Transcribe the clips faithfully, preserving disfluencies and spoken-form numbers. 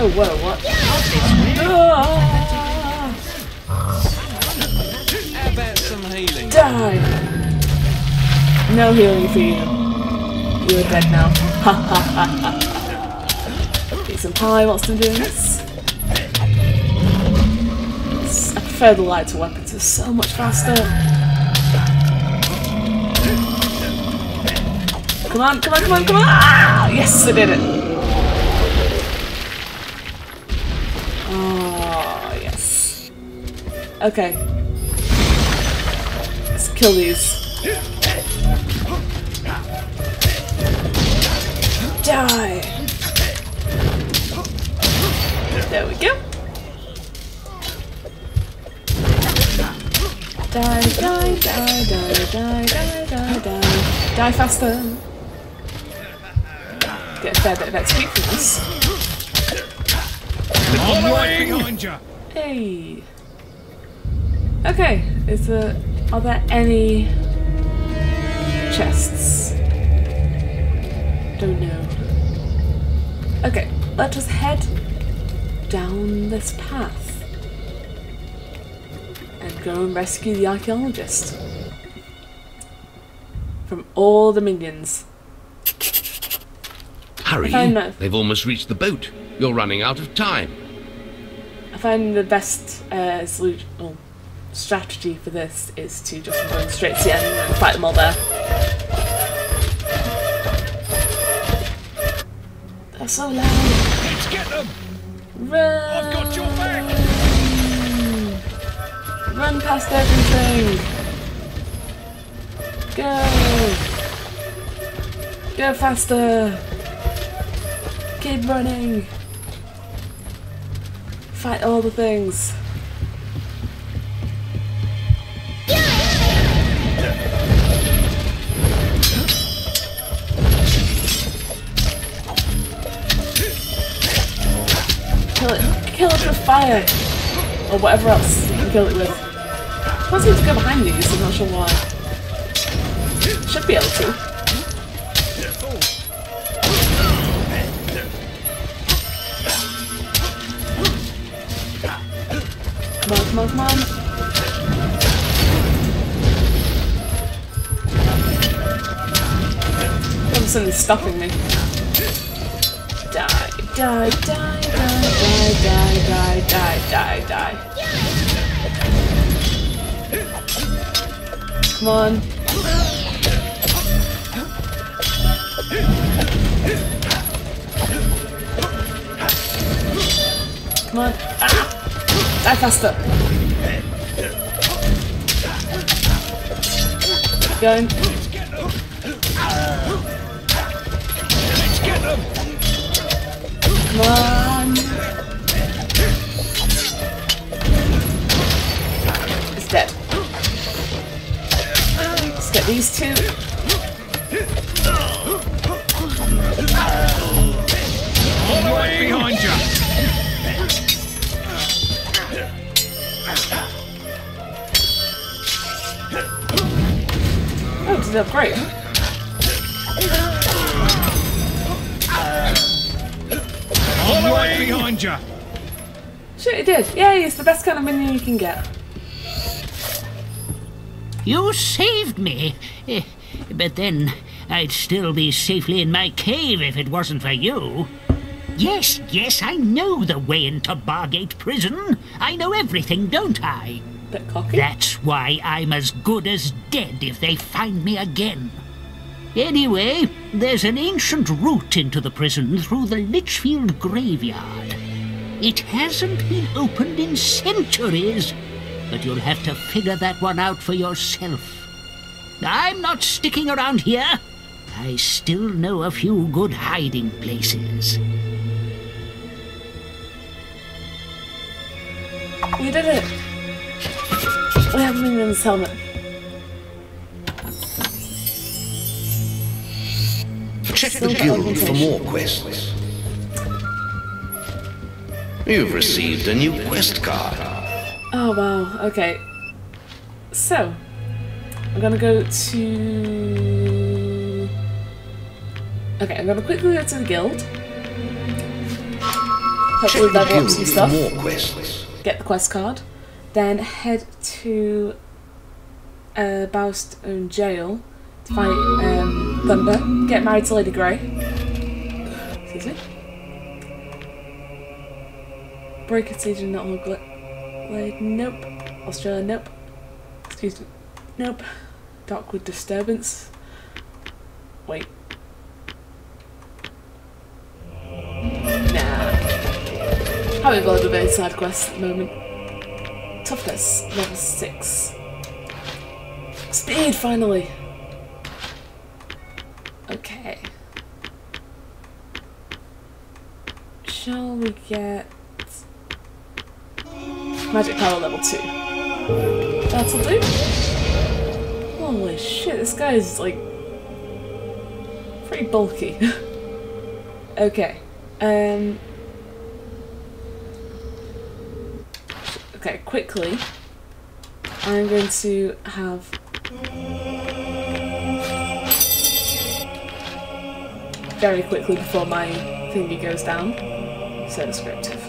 Oh, whoa, what? Yeah. Ah. How about some healing? Die! No healing for you. You're dead now. Ha ha ha ha. Eat some pie whilst I'm doing this. I prefer the lighter weapons, they're so much faster. Come on, come on, come on, come on! Ah, yes, I did it! Oh, yes. Okay. Let's kill these. Die! There we go. Die, die, die, die, die, die, die, die. Die faster! Get a fair bit of X P from this. Right. Hey. Okay. Is there? Are there any chests? Don't know. Okay. Let us head down this path and go and rescue the archaeologist from all the minions. Hurry! They've almost reached the boat. You're running out of time. I find the best uh, solution, well, strategy for this is to just run straight to the end and fight them all there. They're so loud. Let's get them! Run! I've got your back! Run past everything! Go! Go faster! Keep running! Fight all the things! Kill it! Kill it with fire! Or whatever else you can kill it with. I can't seem to go behind these, I'm not sure why. Should be able to. Come on, come on, come on. Something's stopping me. Die, die, die, die, die, die, die, die, die, die. Come on. Come on. Ah! Die faster. Keep going. Let's get them. Let's get them. Come on. It's dead. Let's get these two. All the way behind you. They're great. All the way behind you. Shit, it did. Yay, it's the best kind of minion you can get. You saved me. But then I'd still be safely in my cave if it wasn't for you. Yes, yes, I know the way into Bargate Prison. I know everything, don't I? That's why I'm as good as dead if they find me again. Anyway, there's an ancient route into the prison through the Lichfield graveyard. It hasn't been opened in centuries, but you'll have to figure that one out for yourself. I'm not sticking around here. I still know a few good hiding places. You did it. We have him in this helmet. Check the guild for more quests. You've received a new quest card. Oh wow, okay. So, I'm gonna go to... Okay, I'm gonna quickly go to the guild. hopefully level up some stuff, more quests. Get the quest card, then head to uh, Bowstone Jail to fight um, Thunder, get married to Lady Grey, excuse me, break a siege and not all glade, nope, Australia, nope, excuse me, nope, Darkwood disturbance, wait. Having bothered with any side quests at the moment. Toughness, level six. Speed, finally! Okay. Shall we get... magic power level two. That'll do. Holy shit, this guy is like... pretty bulky. Okay. Um... Okay, quickly, I'm going to have very quickly before my thingy goes down, so descriptive.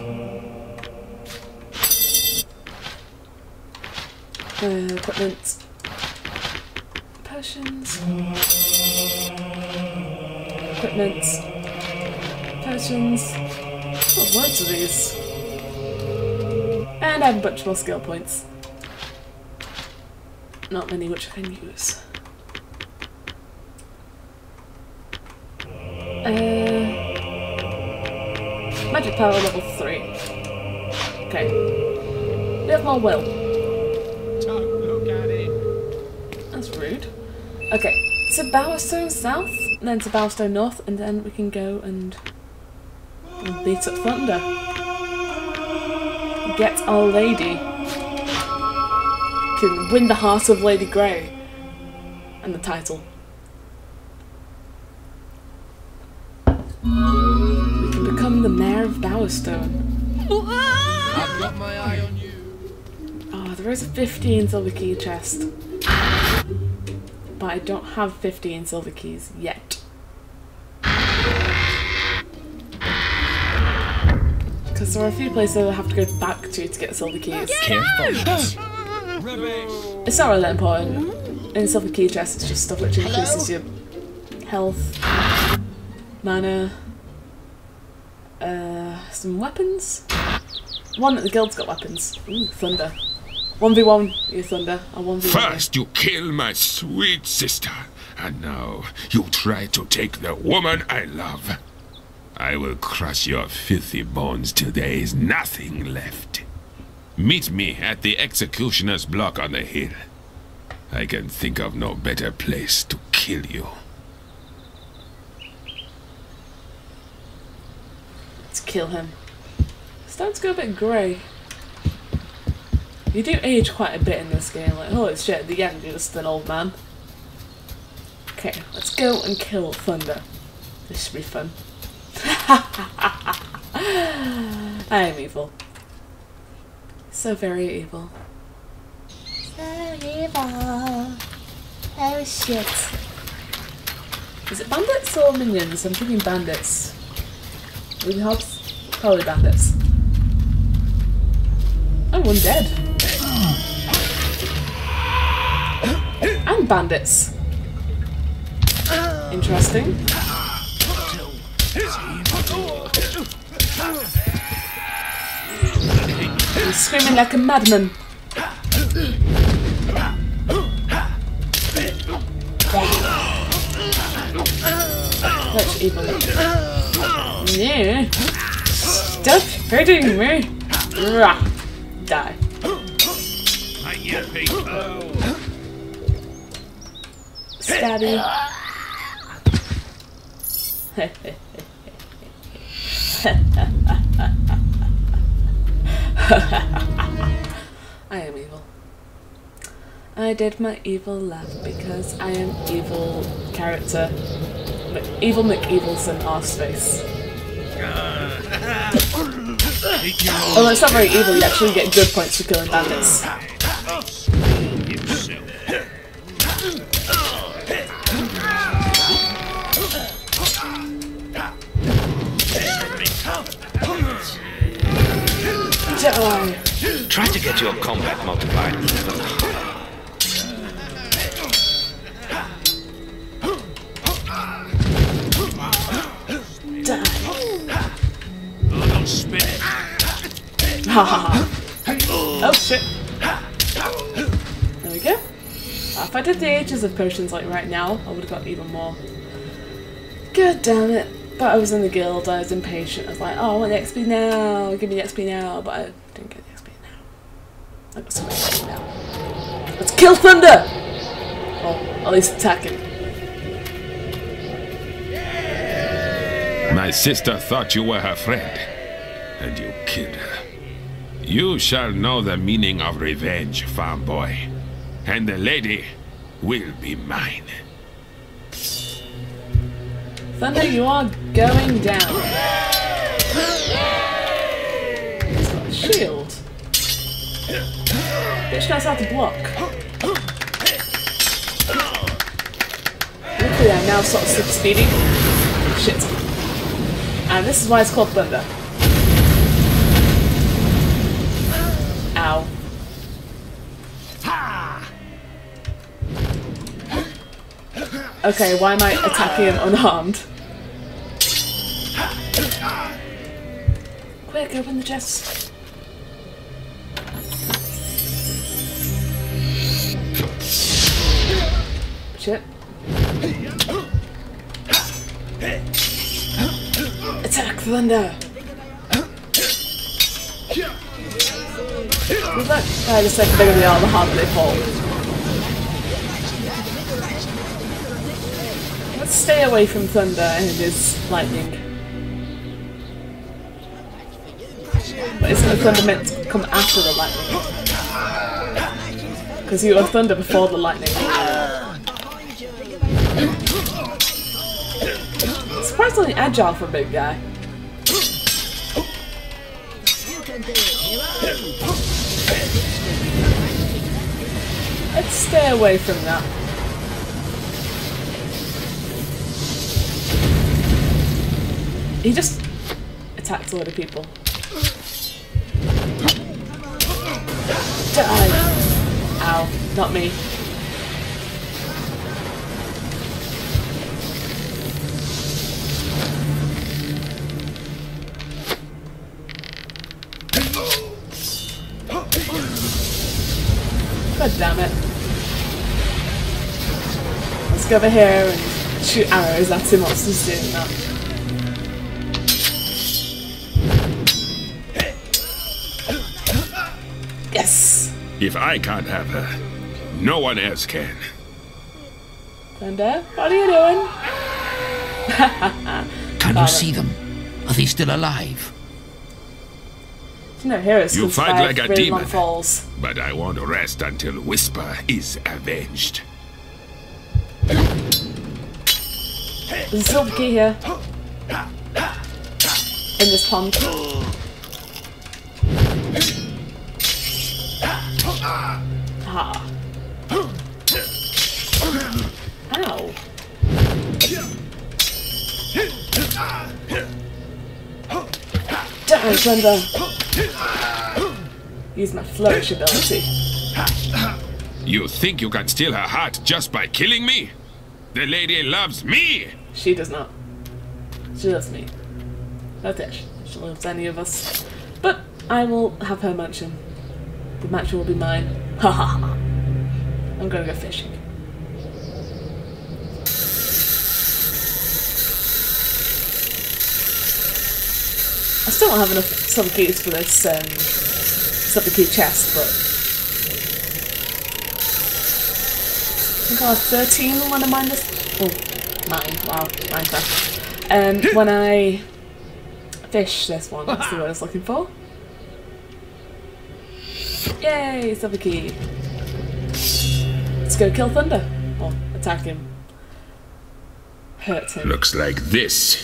Uh, equipment, potions, equipment, potions, oh, loads of these. And I have a bunch more skill points. Not many which I can use. Uh, magic power level three. Okay. We have more will. That's rude. Okay, to Bowerstone South, then to Bowerstone North, and then we can go and beat up Thunder. Get our lady, can win the heart of Lady Grey, and the title. We can become the mayor of Bowerstone. I've got my eye on you. Oh, there is a fifteen silver key chest, but I don't have fifteen silver keys yet, because there are a few places I have to go back to to get silver keys. Get it's not really that important. In silver key chests, it's just stuff which increases Hello? your health, mana, uh, some weapons. One at the guild's got weapons. Ooh, Thunder. one v one, you Thunder. one v one. First you kill my sweet sister, and now you try to take the woman I love. I will crush your filthy bones till there is nothing left. Meet me at the executioner's block on the hill. I can think of no better place to kill you. Let's kill him. Starting to go a bit grey. You do age quite a bit in this game. Like, holy shit, at the end you're just an old man. Okay, let's go and kill Thunder. This should be fun. I am evil. So very evil. So evil. Oh shit. Is it bandits or minions? I'm thinking bandits. Ruby Hobbs? Probably bandits. Oh, I'm dead. And bandits. Interesting. I'm screaming like a madman. Such evil. Yeah. Stop hurting me. Rah. Die. Stabby. Hehehe. I am evil. I did my evil laugh because I am evil character. Evil McEvilson Arseface. Although it's not very evil, you actually get good points for killing bandits. it on. Try to get your combat multiplied. Die. Don't spit. Ha ha. Oh shit. There we go. If I did the ages of potions like right now, I would have got even more. God damn it. But I was in the guild, I was impatient, I was like, oh, I want the X P now, give me the X P now, but I didn't get the X P now. I got some X P now. Let's kill Thunder! Or at least attack him. My sister thought you were her friend, and you killed her. You shall know the meaning of revenge, farm boy, and the lady will be mine. Thunder, you are going down. He's got a shield. Bitch knows how to block. Luckily I'm now sort of super speedy. Shit. And this is why it's called Thunder. Ow. Okay, why am I attacking him unharmed? Quick, open the chest. Shit. Attack Thunder! Was that guy just like bigger than they are, the harder they fall? Stay away from Thunder and his lightning. But isn't the Thunder meant to come after the lightning? Because you are Thunder before the lightning. Surprisingly agile for a big guy. Let's stay away from that. He just attacked a lot of people. Die! Ow, not me. God damn it. Let's go over here and shoot arrows at him whilst he's doing that. If I can't have her, no one else can. Thunder, what are you doing? Can you see them? Are they still alive? No, here it's you fight like a demon, falls. But I won't rest until Whisper is avenged. There's still the key here. In this pond. Ah. Ow. Die, Thunder. Use my flourish ability. You think you can steal her heart just by killing me? The lady loves me! She does not. She loves me. Not that she loves any of us. But I will have her mansion. The mansion will be mine. Ha ha ha. I'm gonna go fishing. I still don't have enough sub keys for this um, sub key chest, but I think I was thirteen when I mined this. Oh, mine. Wow, Minecraft. Um, when I fish this one, that's the word I was looking for. Yay, silver key. Let's go kill Thunder. Or attack him. Hurt him. Looks like this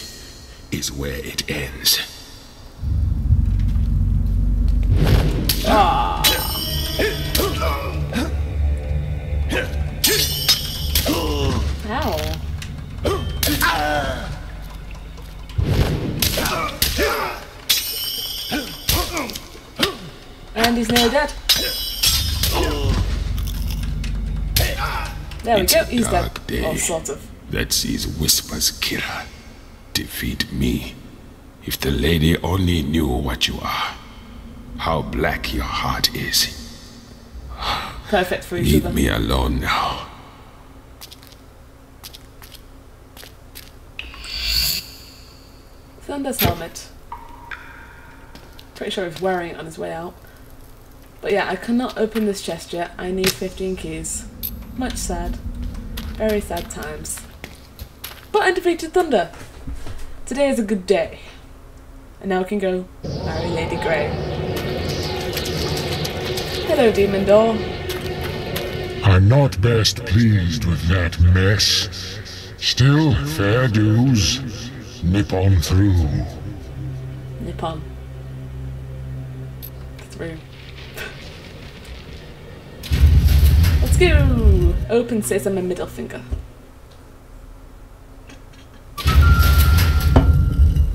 is where it ends. Ah. Ow. He's nearly dead. There we it's go. He's dead. Day. Oh, sort of. That sees Whisper's Kira defeat me. If the lady only knew what you are, how black your heart is. Perfect for each other. Leave me alone now. Thunder's helmet. Pretty sure he's wearing it on his way out. But yeah, I cannot open this chest yet. I need fifteen keys. Much sad. Very sad times. But I defeated Thunder. Today is a good day. And now I can go marry Lady Grey. Hello, Demon Door. I'm not best pleased with that mess. Still, fair dues. Nip on through. Nip on. Through. Let's go! Open says I'm a middle finger.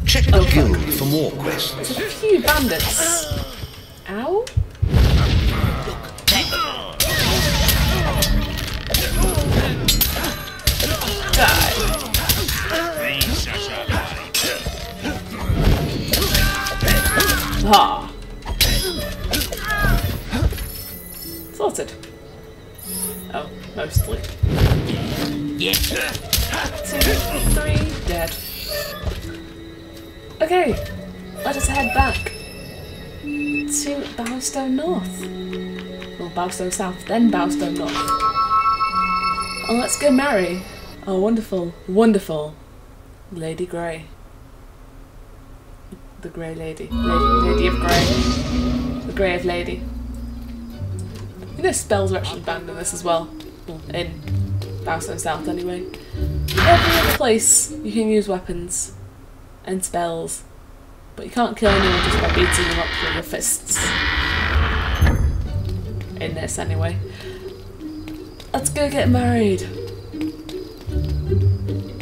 Check the guild oh, for more quests. There's a few bandits. Ow? Die. Ha! Sorted. Oh, mostly. Yeah. Two, three, dead. Okay, let us head back to Bowerstone North. Well, Bowerstone South, then Bowerstone North. And let's go marry our wonderful, wonderful Lady Grey. The Grey Lady. Lady, Lady of Grey. The Grey of Lady. You know spells are actually banned in this as well. Well, in Bowerstone South anyway. Every other place you can use weapons and spells, but you can't kill anyone just by beating them up with your fists. In this anyway. Let's go get married.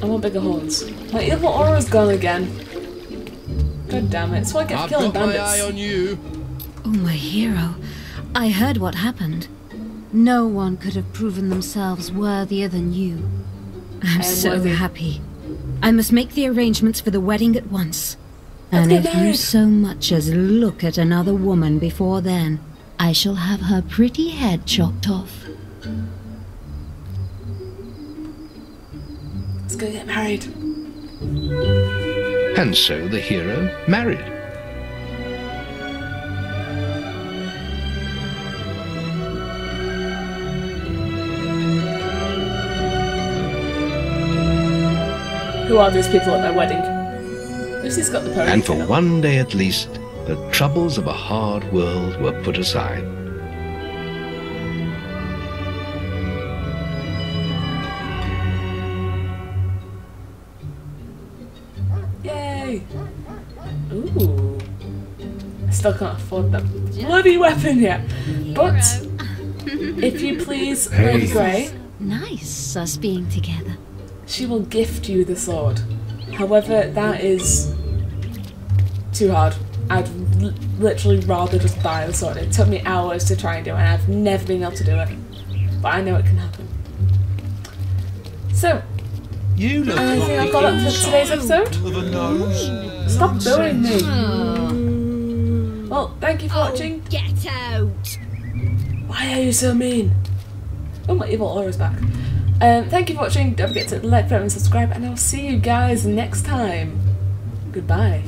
I want bigger horns. My evil aura's gone again. God damn it! So I get I've killing got bandits. My eye on you. Oh, my hero! I heard what happened. No one could have proven themselves worthier than you. I'm so worthy. happy. I must make the arrangements for the wedding at once. Let's and if married. you so much as look at another woman before then, I shall have her pretty head chopped off. Let's go get married. And so the hero married. Who are those people at their wedding? Lucy's got the poem. And for one day at least, the troubles of a hard world were put aside. Ooh. I still can't afford them. Bloody weapon yet. But, if you please, hey. Lady Grey. Nice us being together. She will gift you the sword. However, that is too hard. I'd l literally rather just buy the sword. It took me hours to try and do it, and I've never been able to do it. But I know it can happen. So, you look I think I've got up for today's episode. Ooh. Stop doing me! Oh. Well, thank you for oh, watching. Get out! Why are you so mean? Oh, my evil aura's back. Um, thank you for watching. Don't forget to like, favorite, and subscribe, and I'll see you guys next time. Goodbye.